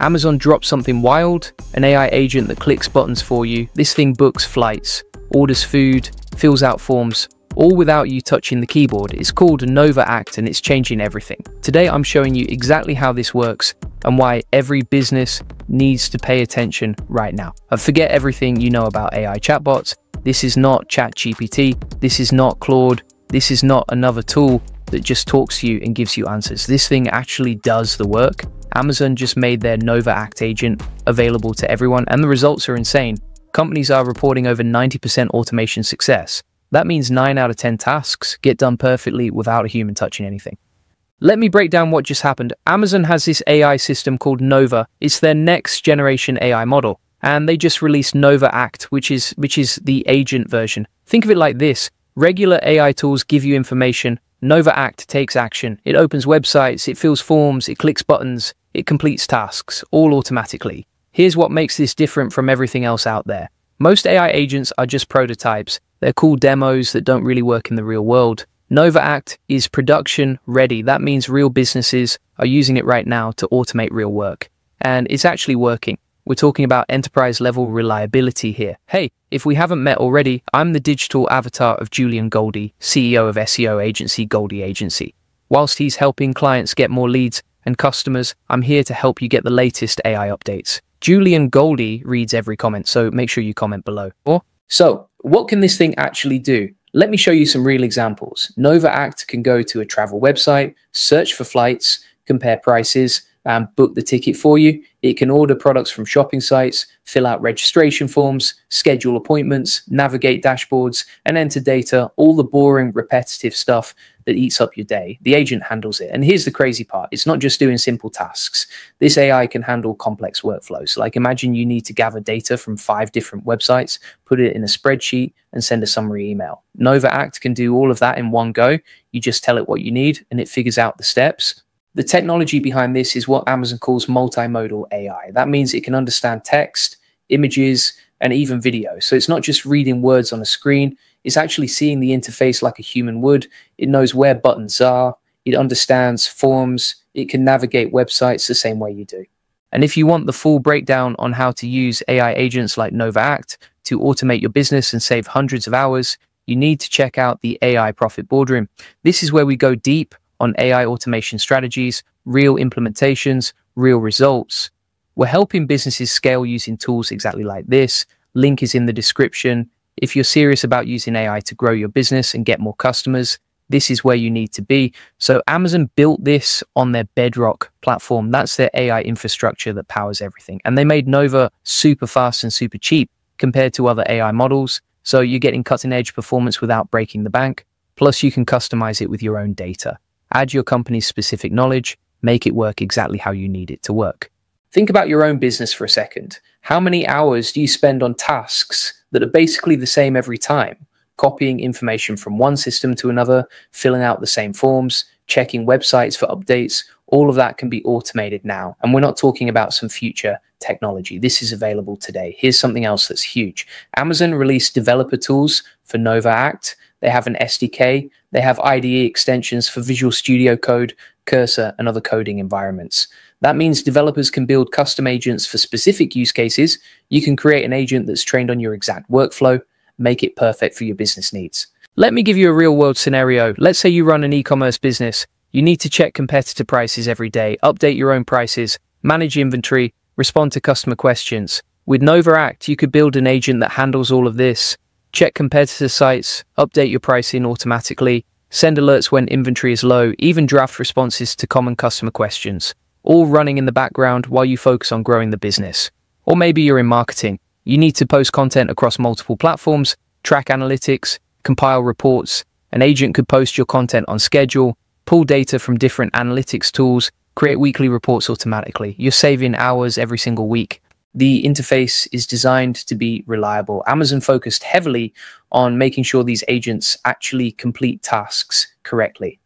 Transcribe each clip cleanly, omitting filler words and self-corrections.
Amazon drops something wild, an AI agent that clicks buttons for you. This thing books flights, orders food, fills out forms, all without you touching the keyboard. It's called Nova Act and it's changing everything. Today I'm showing you exactly how this works and why every business needs to pay attention right now. And forget everything you know about AI chatbots. This is not ChatGPT, this is not Claude, this is not another tool that just talks to you and gives you answers. This thing actually does the work. Amazon just made their Nova Act agent available to everyone and the results are insane. Companies are reporting over 90% automation success. That means 9 out of 10 tasks get done perfectly without a human touching anything. Let me break down what just happened. Amazon has this AI system called Nova. It's their next generation AI model. And they just released Nova Act, which is the agent version. Think of it like this. Regular AI tools give you information. Nova Act takes action. It opens websites, it fills forms, it clicks buttons, it completes tasks, all automatically. Here's what makes this different from everything else out there. Most AI agents are just prototypes. They're cool demos that don't really work in the real world. Nova Act is production ready. That means real businesses are using it right now to automate real work. And it's actually working. We're talking about enterprise-level reliability here. Hey, if we haven't met already, I'm the digital avatar of Julian Goldie, CEO of SEO agency Goldie Agency. Whilst he's helping clients get more leads and customers, I'm here to help you get the latest AI updates. Julian Goldie reads every comment, so make sure you comment below. So, what can this thing actually do? Let me show you some real examples. Nova Act can go to a travel website, search for flights, compare prices, and book the ticket for you. It can order products from shopping sites, fill out registration forms, schedule appointments, navigate dashboards, and enter data, all the boring, repetitive stuff that eats up your day. The agent handles it. And here's the crazy part. It's not just doing simple tasks. This AI can handle complex workflows. Like imagine you need to gather data from 5 different websites, put it in a spreadsheet, and send a summary email. Nova Act can do all of that in one go. You just tell it what you need, and it figures out the steps. The technology behind this is what Amazon calls multimodal AI. That means it can understand text, images, and even video. So it's not just reading words on a screen. It's actually seeing the interface like a human would. It knows where buttons are. It understands forms. It can navigate websites the same way you do. And if you want the full breakdown on how to use AI agents like Nova Act to automate your business and save hundreds of hours, you need to check out the AI Profit Boardroom. This is where we go deep on AI automation strategies, real implementations, real results. We're helping businesses scale using tools exactly like this. Link is in the description. If you're serious about using AI to grow your business and get more customers, this is where you need to be. So Amazon built this on their Bedrock platform. That's their AI infrastructure that powers everything. And they made Nova super fast and super cheap compared to other AI models. So you're getting cutting edge performance without breaking the bank. Plus you can customize it with your own data. Add your company's specific knowledge, make it work exactly how you need it to work. Think about your own business for a second. How many hours do you spend on tasks that are basically the same every time? Copying information from one system to another, filling out the same forms, checking websites for updates, all of that can be automated now. And we're not talking about some future technology. This is available today. Here's something else that's huge. Amazon released developer tools for Nova Act. They have an SDK, they have IDE extensions for Visual Studio Code, Cursor, and other coding environments. That means developers can build custom agents for specific use cases. You can create an agent that's trained on your exact workflow, make it perfect for your business needs. Let me give you a real-world scenario. Let's say you run an e-commerce business. You need to check competitor prices every day, update your own prices, manage inventory, respond to customer questions. With Nova Act, you could build an agent that handles all of this. Check competitor sites, update your pricing automatically, send alerts when inventory is low, even draft responses to common customer questions, all running in the background while you focus on growing the business. Or maybe you're in marketing. You need to post content across multiple platforms, track analytics, compile reports. An agent could post your content on schedule, pull data from different analytics tools, create weekly reports automatically. You're saving hours every single week. The interface is designed to be reliable. Amazon focused heavily on making sure these agents actually complete tasks correctly.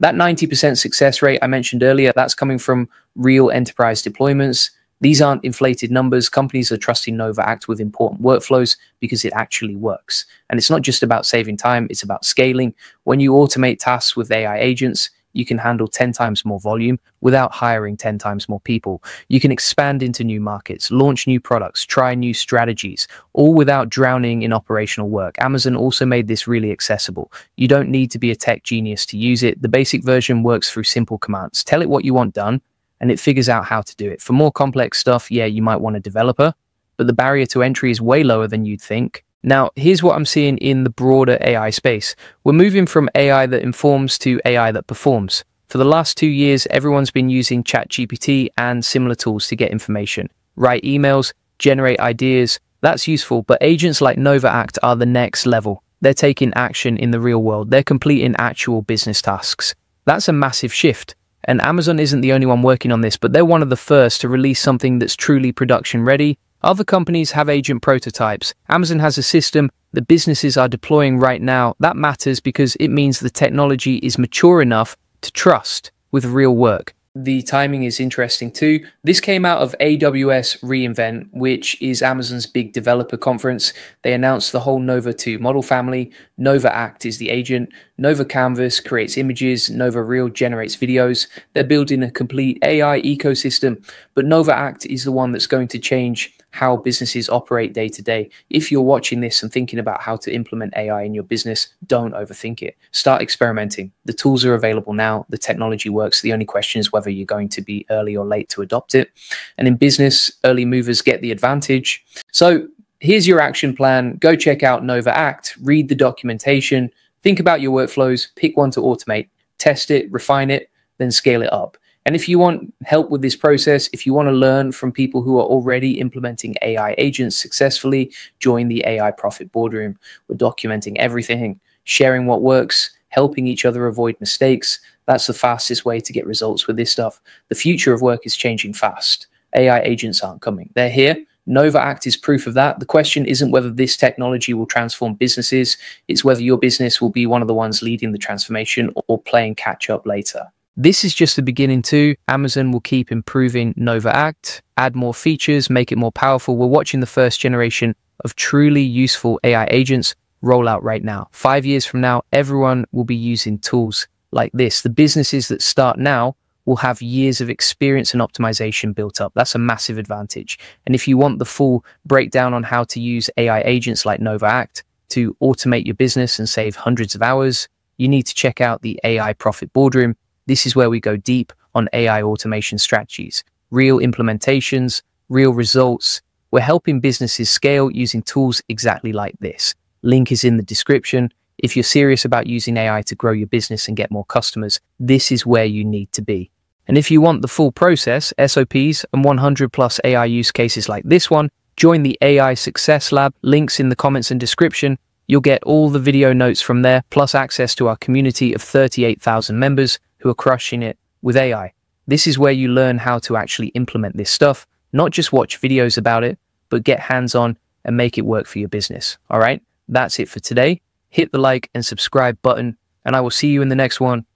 That 90% success rate I mentioned earlier, that's coming from real enterprise deployments. These aren't inflated numbers. Companies are trusting Nova Act with important workflows because it actually works. And it's not just about saving time, it's about scaling. When you automate tasks with AI agents, you can handle 10 times more volume without hiring 10 times more people. You can expand into new markets, launch new products, try new strategies, all without drowning in operational work. Amazon also made this really accessible. You don't need to be a tech genius to use it. The basic version works through simple commands. Tell it what you want done, and it figures out how to do it. For more complex stuff, yeah, you might want a developer, but the barrier to entry is way lower than you'd think. Now, here's what I'm seeing in the broader AI space. We're moving from AI that informs to AI that performs. For the last 2 years, everyone's been using ChatGPT and similar tools to get information, write emails, generate ideas. That's useful, but agents like Nova Act are the next level. They're taking action in the real world. They're completing actual business tasks. That's a massive shift. And Amazon isn't the only one working on this, but they're one of the first to release something that's truly production ready. Other companies have agent prototypes. Amazon has a system that businesses are deploying right now. That matters because it means the technology is mature enough to trust with real work. The timing is interesting too. This came out of AWS re:Invent, which is Amazon's big developer conference. They announced the whole Nova 2 model family. Nova Act is the agent. Nova Canvas creates images. Nova Reel generates videos. They're building a complete AI ecosystem, but Nova Act is the one that's going to change how businesses operate day to day. If you're watching this and thinking about how to implement AI in your business, don't overthink it. Start experimenting. The tools are available now. The technology works. The only question is whether you're going to be early or late to adopt it. And in business, early movers get the advantage. So here's your action plan. Go check out Nova Act, read the documentation, think about your workflows, pick one to automate, test it, refine it, then scale it up. And if you want help with this process, if you want to learn from people who are already implementing AI agents successfully, join the AI Profit Boardroom. We're documenting everything, sharing what works, helping each other avoid mistakes. That's the fastest way to get results with this stuff. The future of work is changing fast. AI agents aren't coming. They're here. Nova Act is proof of that. The question isn't whether this technology will transform businesses. It's whether your business will be one of the ones leading the transformation or playing catch up later. This is just the beginning too. Amazon will keep improving Nova Act, add more features, make it more powerful. We're watching the first generation of truly useful AI agents roll out right now. 5 years from now, everyone will be using tools like this. The businesses that start now will have years of experience and optimization built up. That's a massive advantage. And if you want the full breakdown on how to use AI agents like Nova Act to automate your business and save hundreds of hours, you need to check out the AI Profit Boardroom. This is where we go deep on AI automation strategies, real implementations, real results. We're helping businesses scale using tools exactly like this. Link is in the description. If you're serious about using AI to grow your business and get more customers, this is where you need to be. And if you want the full process, SOPs, and 100 plus AI use cases like this one, join the AI Success Lab. Links in the comments and description. You'll get all the video notes from there, plus access to our community of 38,000 members who are crushing it with AI. This is where you learn how to actually implement this stuff, not just watch videos about it, but get hands-on and make it work for your business. All right, that's it for today. Hit the like and subscribe button, and I will see you in the next one.